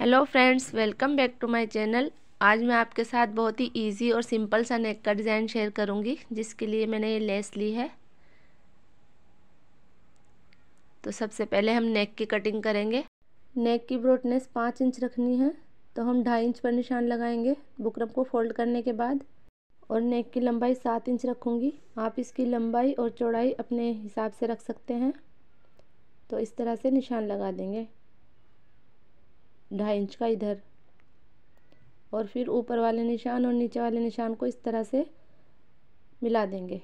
Hello friends, welcome back to my channel. आज मैं आपके साथ बहुत ही इजी और सिंपल सा नेक का डिज़ाइन शेयर करूंगी, जिसके लिए मैंने ये लेस ली है। तो सबसे पहले हम नेक की कटिंग करेंगे। नेक की ब्रॉडनेस 5 इंच रखनी है, तो हम 2.5 इंच पर निशान लगाएंगे बुकरम को फोल्ड करने के बाद। और नेक की लंबाई 7 इंच रखूँगी। आप इसकी लंबाई और चौड़ाई अपने हिसाब से रख सकते हैं। तो इस तरह से निशान लगा देंगे 2.5 इंच का इधर, और फिर ऊपर वाले निशान और नीचे वाले निशान को इस तरह से मिला देंगे।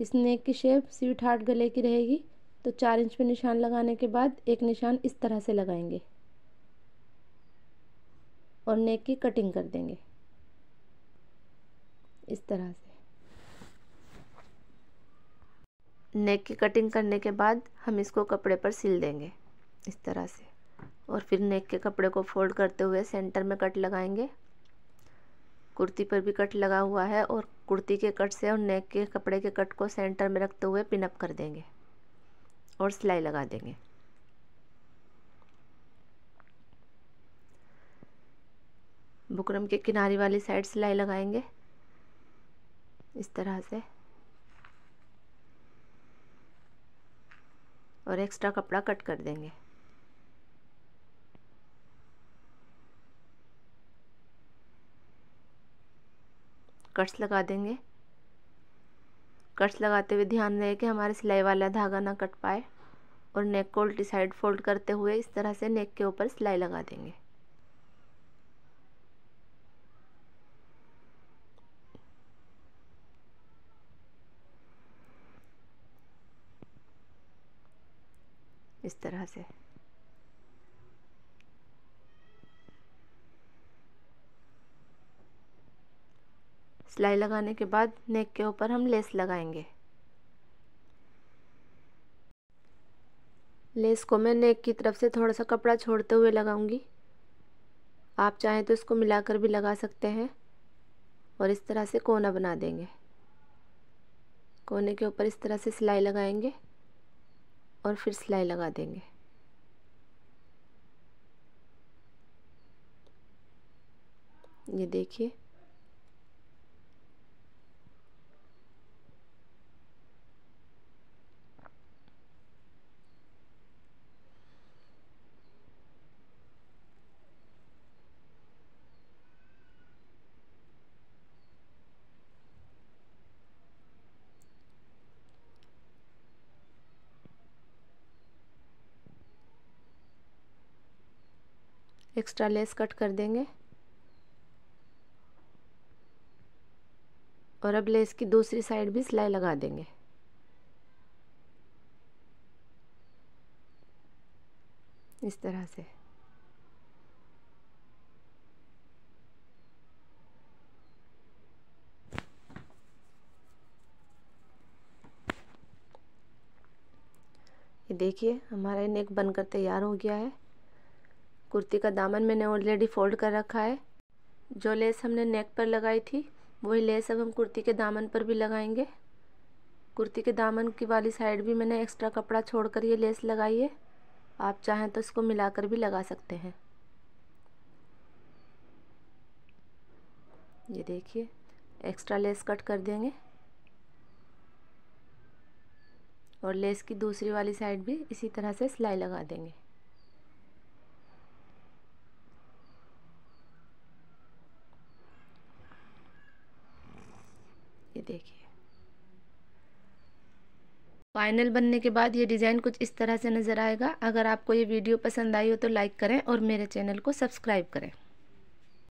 इस नेक की शेप स्वीट हार्ट गले की रहेगी। तो 4 इंच पे निशान लगाने के बाद एक निशान इस तरह से लगाएंगे और नेक की कटिंग कर देंगे इस तरह से। नेक की कटिंग करने के बाद हम इसको कपड़े पर सिल देंगे इस तरह से, और फिर नेक के कपड़े को फोल्ड करते हुए सेंटर में कट लगाएंगे। कुर्ती पर भी कट लगा हुआ है, और कुर्ती के कट से और नेक के कपड़े के कट को सेंटर में रखते हुए पिनअप कर देंगे और सिलाई लगा देंगे। बुकरम के किनारे वाली साइड सिलाई लगाएंगे इस तरह से, और एक्स्ट्रा कपड़ा कट कर देंगे। कट्स लगा देंगे। कट्स लगाते हुए ध्यान रहे कि हमारे सिलाई वाला धागा ना कट पाए, और नेक को उल्टी साइड फोल्ड करते हुए इस तरह से नेक के ऊपर सिलाई लगा देंगे। इस तरह से सिलाई लगाने के बाद नेक के ऊपर हम लेस लगाएंगे। लेस को मैं नेक की तरफ से थोड़ा सा कपड़ा छोड़ते हुए लगाऊंगी। आप चाहें तो इसको मिलाकर भी लगा सकते हैं। और इस तरह से कोना बना देंगे। कोने के ऊपर इस तरह से सिलाई लगाएंगे और फिर सिलाई लगा देंगे। ये देखिए, एक्स्ट्रा लेस कट कर देंगे। और अब लेस की दूसरी साइड भी सिलाई लगा देंगे। इस तरह से ये देखिए, हमारा नेक बनकर तैयार हो गया है। कुर्ती का दामन मैंने ऑलरेडी फोल्ड कर रखा है। जो लेस हमने नेक पर लगाई थी वही लेस अब हम कुर्ती के दामन पर भी लगाएंगे। कुर्ती के दामन की वाली साइड भी मैंने एक्स्ट्रा कपड़ा छोड़कर ये लेस लगाई है। आप चाहें तो इसको मिलाकर भी लगा सकते हैं। ये देखिए, एक्स्ट्रा लेस कट कर देंगे और लेस की दूसरी वाली साइड भी इसी तरह से सिलाई लगा देंगे। देखिए, फाइनल बनने के बाद ये डिज़ाइन कुछ इस तरह से नज़र आएगा। अगर आपको ये वीडियो पसंद आई हो तो लाइक करें और मेरे चैनल को सब्सक्राइब करें।